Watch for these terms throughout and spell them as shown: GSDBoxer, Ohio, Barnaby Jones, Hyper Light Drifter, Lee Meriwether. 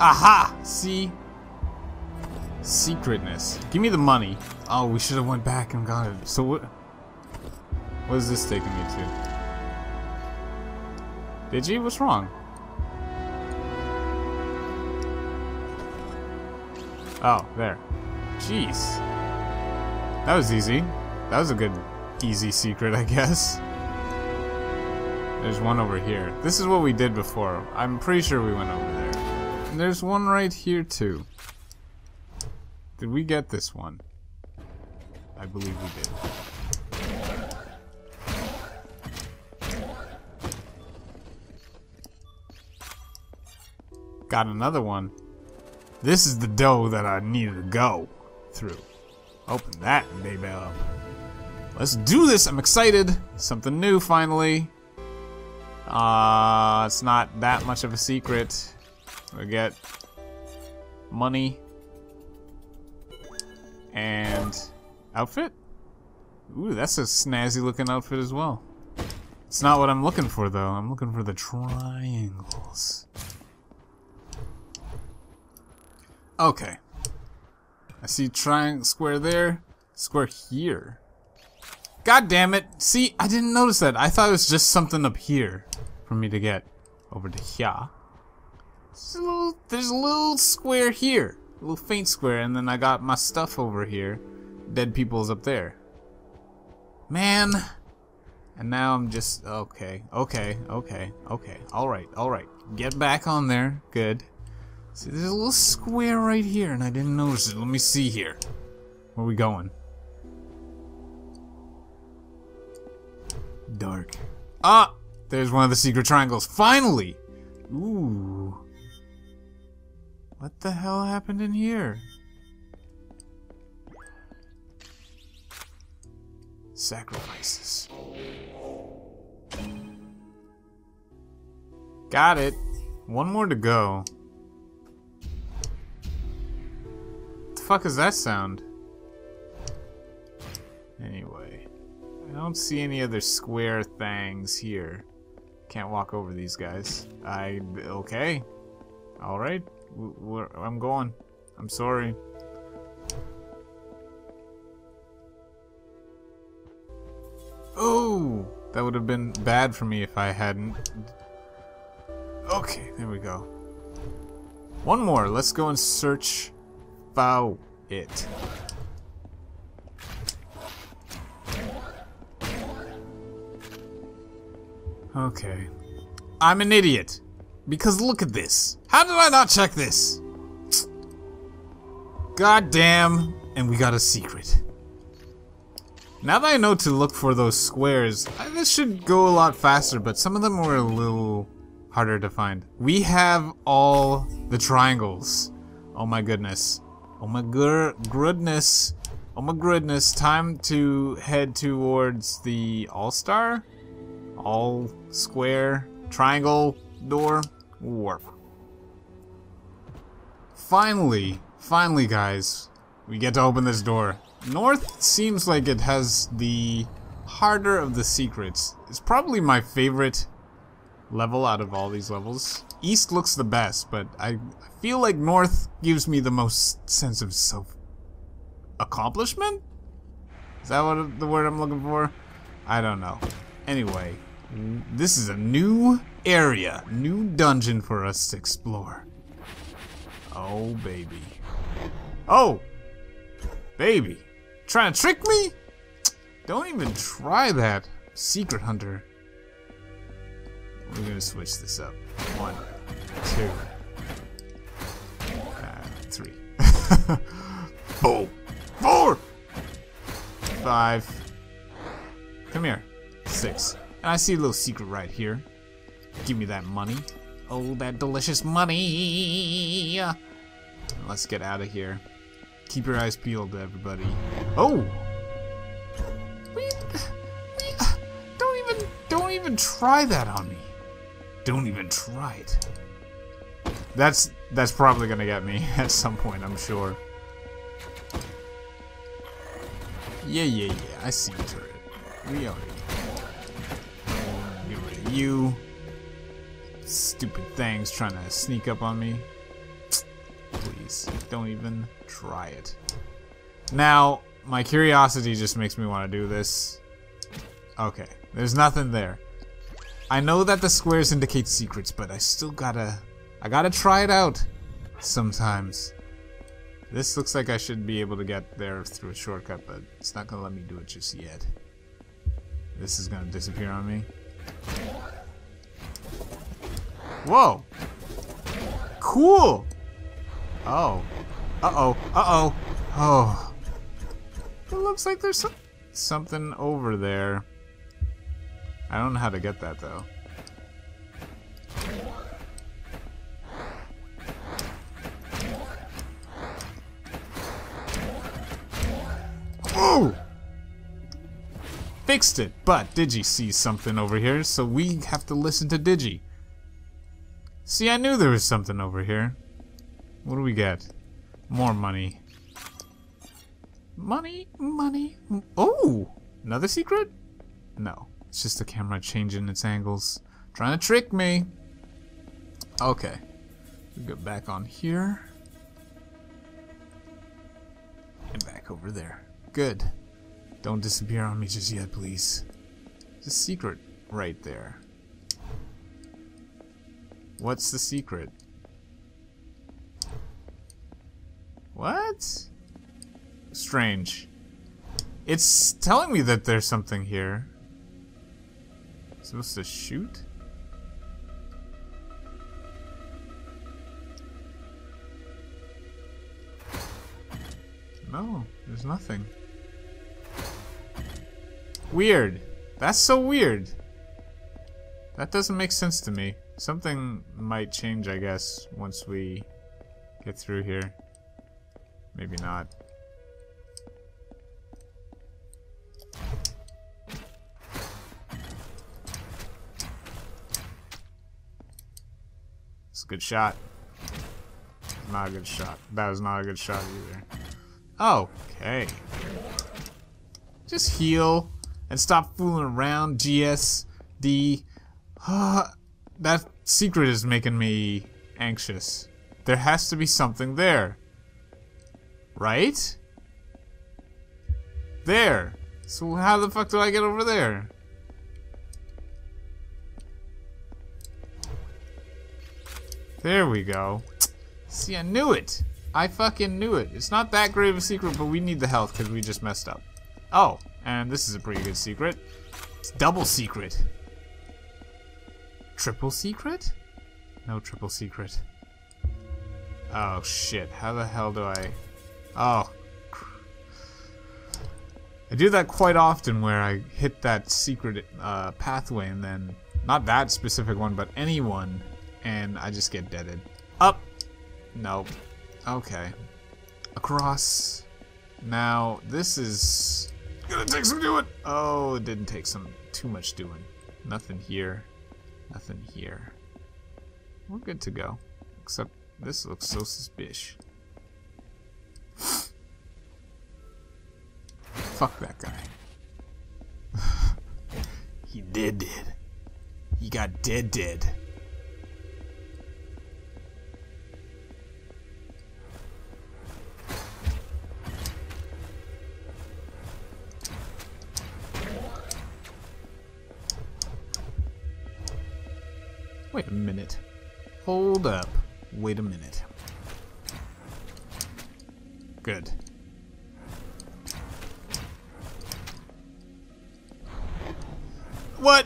Aha! See? Secretness. Give me the money. Oh, we should have went back and got it. So what? What is this taking me to? Digi, what's wrong? Oh, there. Jeez. That was easy. That was a good, easy secret, I guess. There's one over here. This is what we did before. I'm pretty sure we went over there. And there's one right here, too. Did we get this one? I believe we did. Got another one. This is the door that I needed to go through. Open that, baby up. Let's do this! I'm excited! Something new, finally. It's not that much of a secret. We get money. And outfit? Ooh, that's a snazzy looking outfit as well. It's not what I'm looking for though. I'm looking for the triangles. Okay. I see triangle square there, square here. God damn it! See, I didn't notice that. I thought it was just something up here for me to get over to here. There's a little square here. A little faint square, and then I got my stuff over here. Dead people's up there. Man. And now I'm just... Okay. Alright. Get back on there. Good. See, there's a little square right here, and I didn't notice it. Let me see here. Where are we going? Dark. Ah! There's one of the secret triangles. Finally! Ooh. What the hell happened in here? Sacrifices. Got it. One more to go. What the fuck is that sound? Anyway. I don't see any other square things here. Can't walk over these guys. Okay. Alright. I'm going. I'm sorry. Oh! That would have been bad for me if I hadn't. Okay, there we go. One more. Let's go and search for it. Okay. I'm an idiot. Because look at this. How did I not check this? God damn. And we got a secret. Now that I know to look for those squares, this should go a lot faster, but some of them were a little harder to find. We have all the triangles. Oh my goodness. Oh my goodness. Oh my goodness. Time to head towards the all-star? All square triangle door warp. Finally guys, we get to open this door. North seems like it has the harder of the secrets. It's probably my favorite level out of all these levels. East looks the best, but I feel like North gives me the most sense of self-accomplishment? Is that what the word I'm looking for? I don't know. Anyway, this is a new area, new dungeon for us to explore. Oh baby. Oh baby, trying to trick me? Don't even try that, secret hunter. We're gonna switch this up. 1, 2, 3 4, 5 Come here. 6 And I see a little secret right here. Give me that money. Oh, that delicious money. And let's get out of here. Keep your eyes peeled, everybody. Oh! Don't even try that on me. Don't even try it. That's probably gonna get me at some point, I'm sure. Yeah. I see you, turret. We already get rid of you. Stupid things trying to sneak up on me. please don't even try it. Now, my curiosity just makes me want to do this. Okay, there's nothing there. I know that the squares indicate secrets, but I still gotta... I gotta try it out sometimes. This looks like I should be able to get there through a shortcut, but it's not gonna let me do it just yet. This is gonna disappear on me. Whoa! Cool! Oh. Uh-oh. Uh-oh. Oh. It looks like there's something over there. I don't know how to get that, though. Whoa! Fixed it, but Digi sees something over here, so we have to listen to Digi. See, I knew there was something over here. What do we get? More money. Money, money. Oh! Another secret? No. It's just the camera changing its angles. Trying to trick me! Okay. We'll go back on here. And back over there. Good. Don't disappear on me just yet, please. There's a secret right there. What's the secret? What? Strange. It's telling me that there's something here. Supposed to shoot? No, there's nothing. Weird. That's so weird. That doesn't make sense to me. Something might change, I guess, once we get through here. Maybe not. Good shot. Not a good shot. That was not a good shot either. Oh, okay. Just heal and stop fooling around, GSD. That secret is making me anxious. There has to be something there. Right? There. So how the fuck do I get over there? There we go. See, I knew it. I fucking knew it. It's not that great of a secret, but we need the health because we just messed up. Oh, and this is a pretty good secret. It's double secret. Triple secret? No triple secret. Oh, shit. How the hell do I... Oh. I do that quite often where I hit that secret pathway and then... Not that specific one, but any one... And I just get deaded. Up! Nope. Okay. Across. Now, this is gonna take some doing! Oh, it didn't take too much doing. Nothing here. Nothing here. We're good to go. Except, this looks so suspicious. Fuck that guy. He did. He got dead. Wait a minute. Hold up. Wait a minute. Good. What?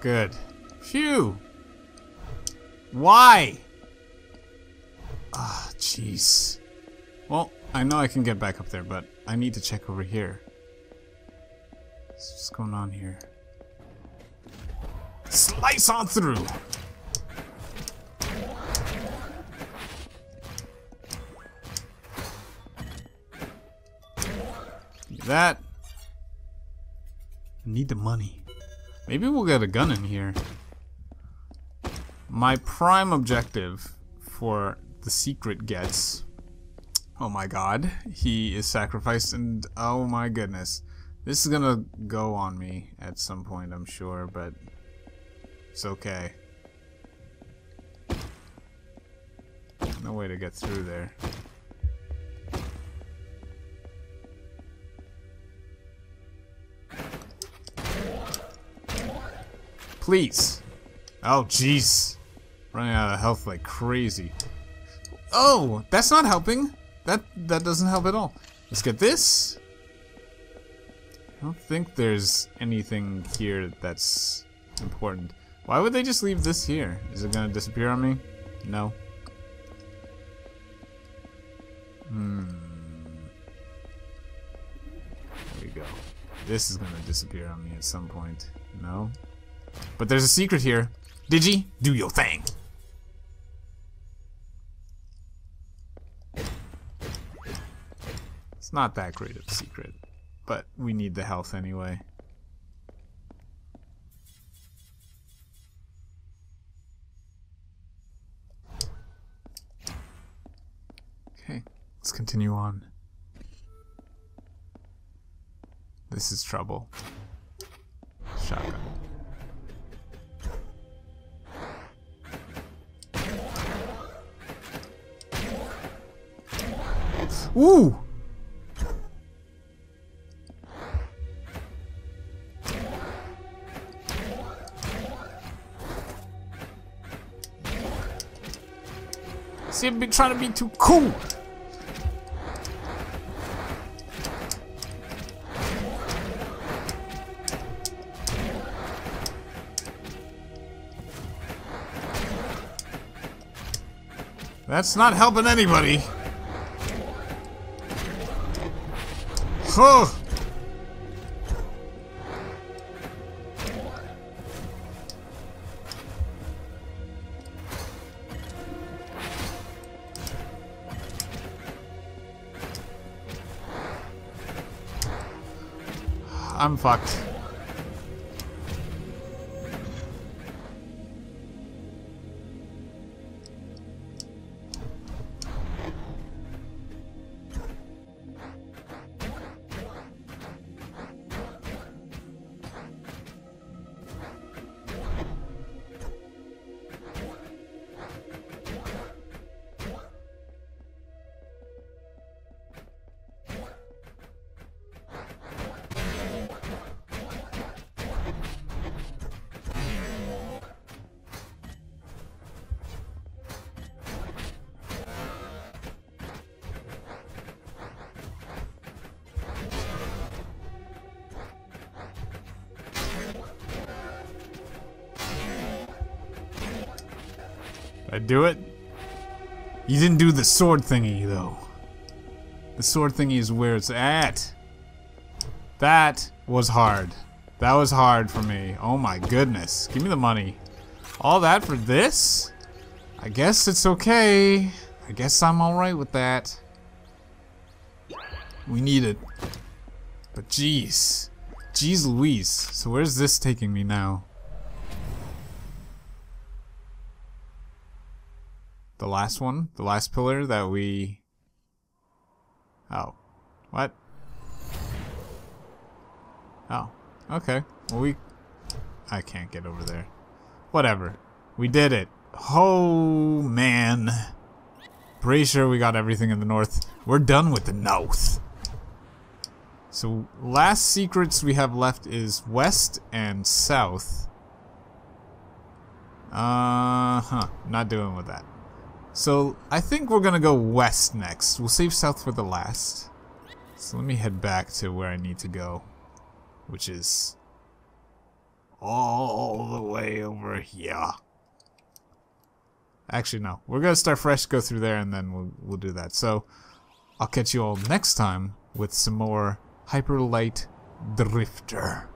Good. Phew. Why? Ah, jeez. Well, I know I can get back up there, but I need to check over here. What's going on here? Slice on through! Give that. I need the money. Maybe we'll get a gun in here. My prime objective for the secret gets... Oh my god, he is sacrificed and oh my goodness. This is gonna go on me at some point, I'm sure, but... It's okay. No way to get through there. Please. Oh, jeez. Running out of health like crazy. Oh, that's not helping. That doesn't help at all. Let's get this. I don't think there's anything here that's important. Why would they just leave this here? Is it gonna disappear on me? No. There we go. This is gonna disappear on me at some point. No. But there's a secret here. Digi, do your thing. It's not that great of a secret, but we need the health anyway. Okay, let's continue on. This is trouble. Shotgun. Ooh! See, I've been trying to be too cool! That's not helping anybody! Oh. I'm fucked. I do it? You didn't do the sword thingy, though. The sword thingy is where it's at. That was hard. That was hard for me. Oh my goodness. Give me the money. All that for this? I guess it's okay. I guess I'm alright with that. We need it. But jeez. Jeez Louise. So where's this taking me now? The last one? The last pillar that we... Oh. What? Oh. Okay. Well, I can't get over there. Whatever. We did it. Oh, man. Pretty sure we got everything in the north. We're done with the north. So, last secrets we have left is west and south. Not doing with that. So, I think we're gonna go west next. We'll save south for the last. So let me head back to where I need to go, which is all the way over here. Actually, no. We're gonna start fresh, go through there, and then we'll do that. So, I'll catch you all next time with some more Hyper Light Drifter.